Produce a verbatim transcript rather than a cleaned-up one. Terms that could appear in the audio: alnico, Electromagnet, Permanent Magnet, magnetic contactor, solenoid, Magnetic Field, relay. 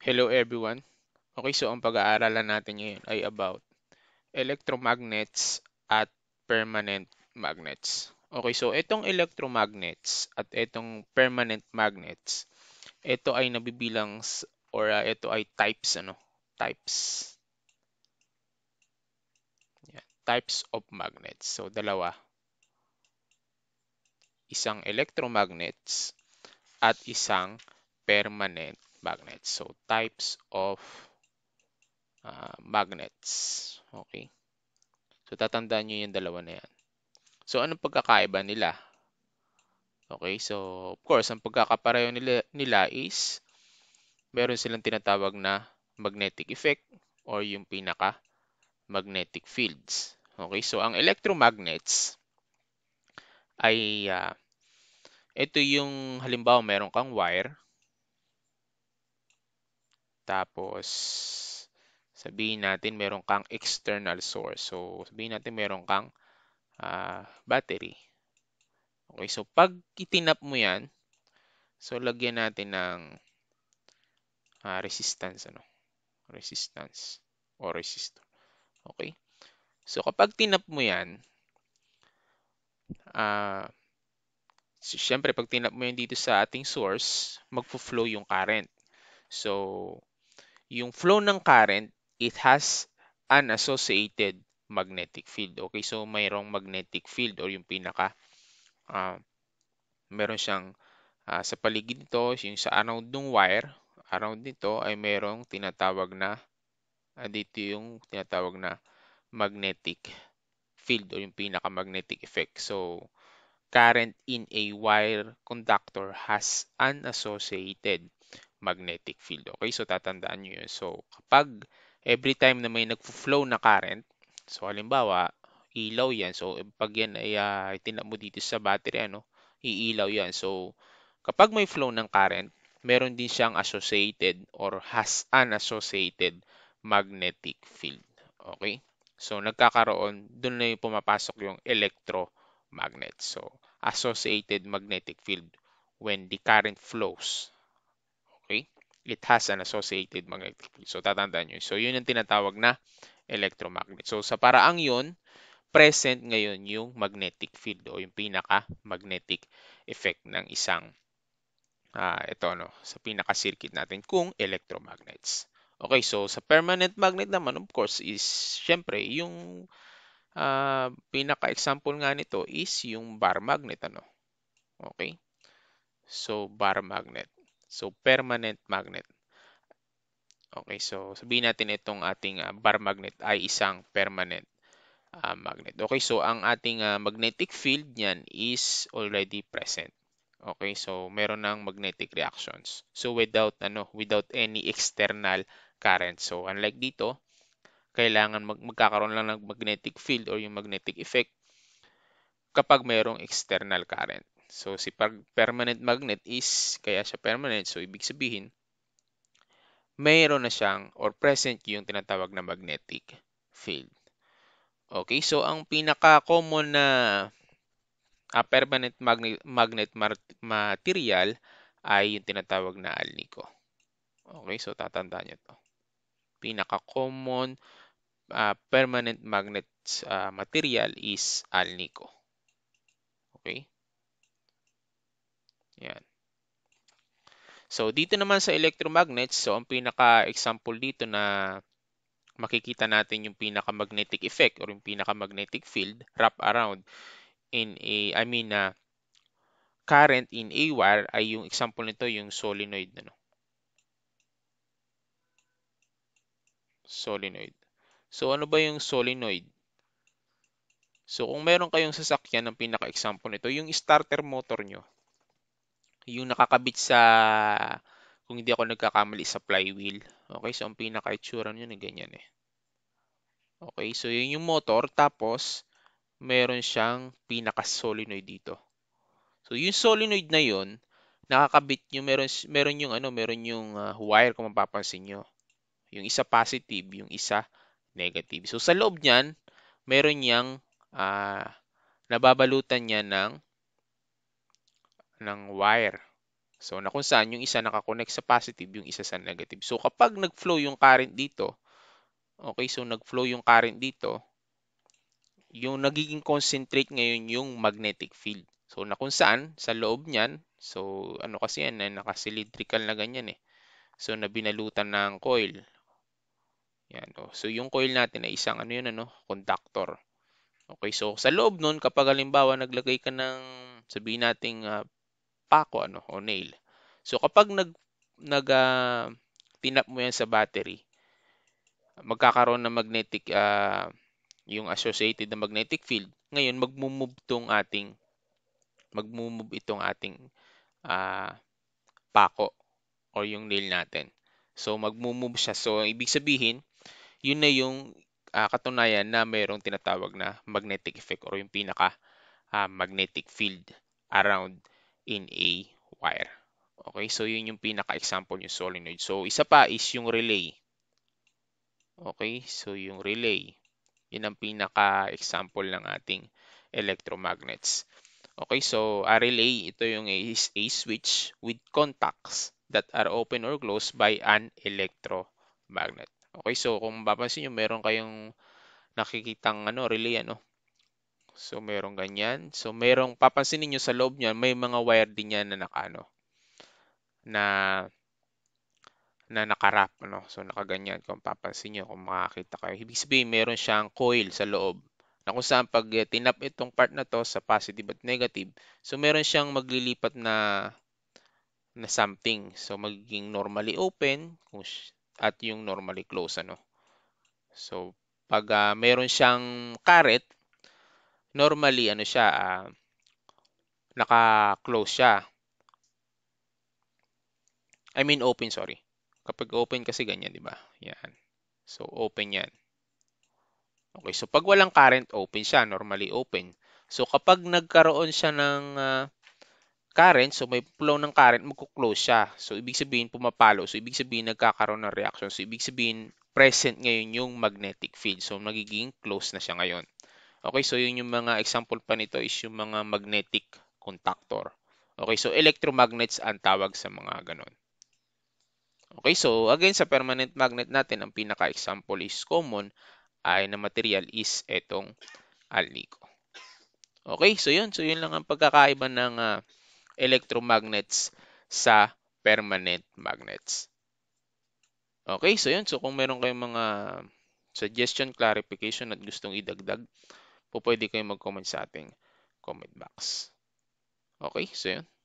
Hello everyone. Okay, so ang pag-aaralan natin ngayon ay about electromagnets at permanent magnets. Okay, so itong electromagnets at itong permanent magnets, ito ay nabibilang or uh, ito ay types ano, types. Yeah, types of magnets. So dalawa. Isang electromagnets at isang permanent magnets. So, types of uh, magnets. Okay? So, tatandaan nyo yung dalawa na yan. So, anong pagkakaiba nila? Okay? So, of course, ang pagkakapareho nila, nila is meron silang tinatawag na magnetic effect or yung pinaka-magnetic fields. Okay? So, ang electromagnets ay uh, ito yung halimbawa meron kang wire. Tapos, sabihin natin meron kang external source. So, sabihin natin meron kang uh, battery. Okay, so pag itinap mo yan, so lagyan natin ng uh, resistance. Ano? Resistance o resistor. Okay? So, kapag tinap mo yan, uh, siyempre, pag tinap mo yan dito sa ating source, magpo-flow yung current. So, yung flow ng current, it has an associated magnetic field. Okay, so mayroong magnetic field or yung pinaka, uh, meron siyang uh, sa paligid nito, yung sa around ng wire, around nito ay merong tinatawag na, uh, dito yung tinatawag na magnetic field or yung pinaka magnetic effect. So, current in a wire conductor has an associated magnetic field. Okay, so tatandaan nyo yun. So, kapag every time na may nagfo-flow na current, so halimbawa, ilaw yan. So, pag yan ay uh, itinap mo dito sa battery, ano, iilaw yan. So, kapag may flow ng current, meron din siyang associated or has an associated magnetic field. Okay? So, nagkakaroon, dun na yung pumapasok yung electromagnet. So, associated magnetic field when the current flows. Okay? It has an associated magnetic field. So, tatandaan nyo. So, yun ang tinatawag na electromagnet. So, sa paraang yun, present ngayon yung magnetic field o yung pinaka-magnetic effect ng isang, uh, ito ano, sa pinaka-circuit natin kung electromagnets. Okay, so sa permanent magnet naman, of course, is syempre yung uh, pinaka-example nga nito is yung bar magnet. Ano? Okay? So, bar magnet. So, permanent magnet. Okay, so sabihin natin itong ating uh, bar magnet ay isang permanent uh, magnet. Okay, so ang ating uh, magnetic field niyan is already present. Okay, so meron ng magnetic reactions. So, without ano, without any external current. So, unlike dito, kailangan mag magkakaroon lang ng magnetic field or yung magnetic effect kapag mayroong external current. So, si permanent magnet is, kaya siya permanent, so ibig sabihin, mayroon na siyang or present yung tinatawag na magnetic field. Okay, so ang pinaka-common na uh, permanent magne magnet material ay yung tinatawag na alnico. Okay, so tatandaan nyo to. Pinaka-common uh, permanent magnet uh, material is alnico. Okay. Yan. So, dito naman sa electromagnets, so ang pinaka-example dito na makikita natin yung pinaka-magnetic effect or yung pinaka-magnetic field wrap around in a, I mean, uh, current in a wire ay yung example nito, yung solenoid. Ano? Solenoid. So, ano ba yung solenoid? So, kung meron kayong sasakyan, ang pinaka-example nito, yung starter motor nyo. Yung nakakabit sa, kung hindi ako nagkakamali, sa flywheel. Okay, so ang pinaka-itsura nyo na ganyan eh. Okay, so yun yung motor, tapos meron siyang pinaka-solenoid dito. So yung solenoid na yun, nakakabit nyo, meron, meron yung, ano, meron yung uh, wire kung mapapansin nyo. Yung isa positive, yung isa negative. So sa loob nyan, meron niyang, uh, nababalutan niya ng ng wire. So, na kung saan yung isa nakakonect sa positive, yung isa sa negative. So, kapag nag-flow yung current dito, okay, so nag-flow yung current dito, yung nagiging concentrate ngayon yung magnetic field. So, na kung saan, sa loob niyan, so, ano kasi yan, naka-cylindrical na ganyan eh. So, nabinalutan ng coil. Yan, oh. So, yung coil natin ay isang, ano yun, ano, conductor. Okay, so, sa loob nun, kapag halimbawa, naglagay ka ng, sabihin nating, uh, pako ano o nail. So kapag nag nag uh, tinap mo yan sa battery, magkakaroon ng magnetic uh, yung associated na magnetic field. Ngayon magmo-move tong ating magmo-move itong ating uh, pako o yung nail natin. So magmo-move siya. So ibig sabihin, yun na yung uh, katunayan na mayroong tinatawag na magnetic effect o yung pinaka uh, magnetic field around in a wire. Okay, so yun yung pinaka-example yung solenoid. So, isa pa is yung relay. Okay, so yung relay. Yun ang pinaka-example ng ating electromagnets. Okay, so a relay, ito yung is a switch with contacts that are open or closed by an electromagnet. Okay, so kung mapapansin nyo, meron kayong nakikitang ano, relay, ano? So, merong ganyan. So, merong, papansin niyo sa loob niyan, may mga wire din yan na nakaano, na, na nakarap, ano. So, nakaganyan. Kung papansin niyo, kung makakita kayo. Ibig sabihin, meron siyang coil sa loob. Na kung saan, pag tinap itong part na to, sa positive at negative, so, meron siyang maglilipat na, na something. So, magiging normally open, at yung normally closed, ano. So, pag uh, meron siyang karet, normally, ano siya, uh, naka-close siya. I mean, open, sorry. Kapag open kasi ganyan, di ba? Yan. So, open yan. Okay, so pag walang current, open siya. Normally, open. So, kapag nagkaroon siya ng uh, current, so may flow ng current, magkuklose siya. So, ibig sabihin, pumapalo. So, ibig sabihin, nagkakaroon ng reaction. So, ibig sabihin, present ngayon yung magnetic field. So, nagiging close na siya ngayon. Okay, so yun yung mga example pa nito is yung mga magnetic contactor. Okay, so electromagnets ang tawag sa mga ganon. Okay, so again sa permanent magnet natin, ang pinaka-example is common ay na material is etong alnico. Okay, so yun. So yun lang ang pagkakaiba ng uh, electromagnets sa permanent magnets. Okay, so yun. So kung meron kayong mga suggestion, clarification at gustong idagdag, po pwede kayong mag-comment sa ating comment box. Okay, so yun.